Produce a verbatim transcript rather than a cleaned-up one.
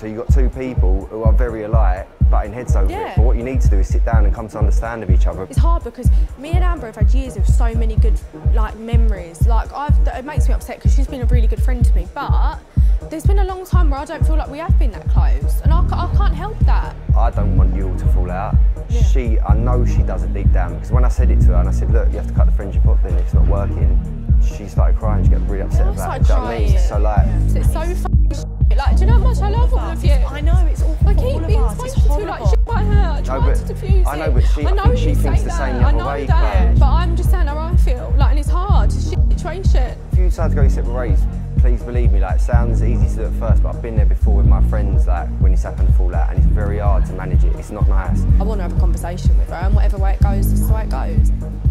So you've got two people who are very alike, butting heads over yeah. it. But what you need to do is sit down and come to understand of each other. It's hard because me and Amber have had years of so many good like memories. Like I've, it makes me upset because she's been a really good friend to me. But there's been a long time where I don't feel like we have been that close, and I, I can't help that. I don't want you all to fall out. Yeah. She, I know she does it deep down, because when I said it to her and I said, look, you have to cut the friendship off then if it's not working, she started crying. She got really upset yeah, about it. Do you know what I mean? It's so like, it's so f***ing like, do you know how much I love all of you? I know it's awful. I keep being spoken to like shit by her. I try to diffuse it. I know, but she, I know I think she thinks the same the other way. I know that, but I'm just saying how I feel. Like, and it's hard. It's a shit situation. If you decide to go your separate ways, please believe me, like, it sounds easy to do at first, but I've been there before with my friends, like, when it's happened to fall out, and it's very hard to manage it. It's not nice. I want to have a conversation with her, and whatever way it goes, that's the way it goes.